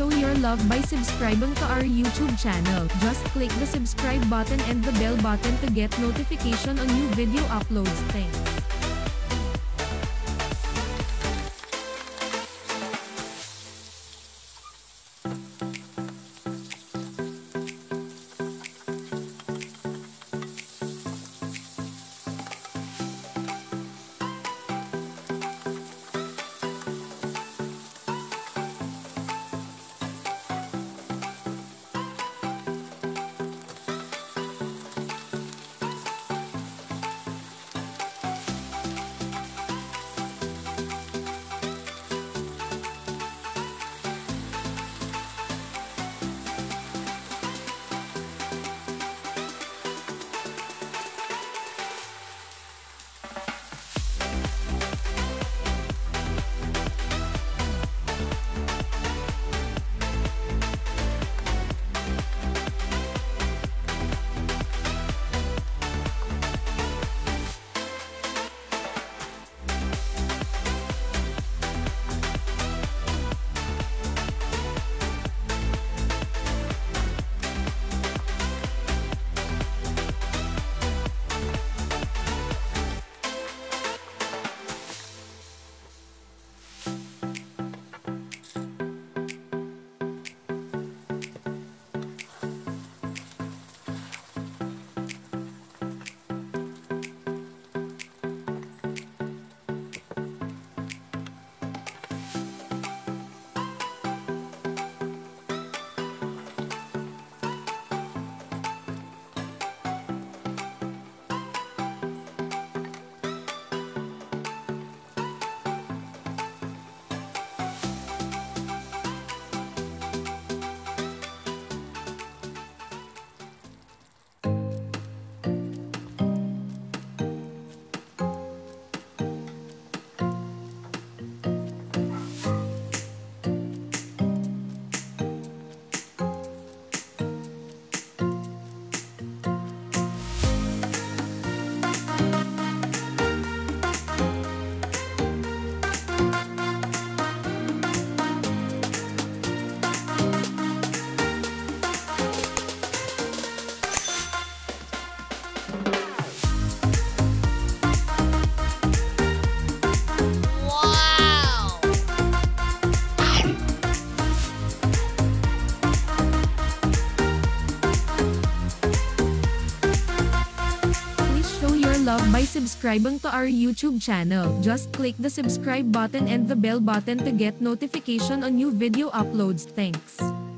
show your love by subscribing to our YouTube channel. Just click the subscribe button and the bell button to get notification on new video uploads. Thanks. By subscribing to our YouTube channel. Just click the subscribe button and the bell button to get notification on new video uploads. Thanks.